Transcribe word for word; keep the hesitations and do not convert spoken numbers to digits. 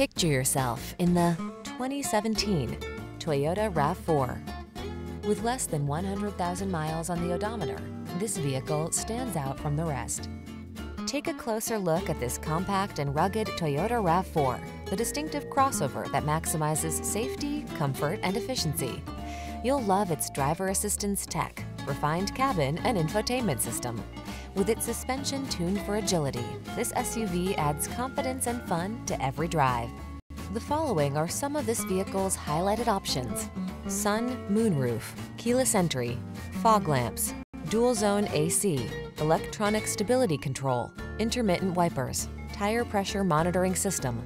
Picture yourself in the twenty seventeen Toyota RAV four. With less than one hundred thousand miles on the odometer, this vehicle stands out from the rest. Take a closer look at this compact and rugged Toyota RAV four, the distinctive crossover that maximizes safety, comfort, and efficiency. You'll love its driver assistance tech, refined cabin, and infotainment system. With its suspension tuned for agility, this S U V adds confidence and fun to every drive. The following are some of this vehicle's highlighted options: sun, moonroof, keyless entry, fog lamps, dual zone A C, electronic stability control, intermittent wipers, tire pressure monitoring system,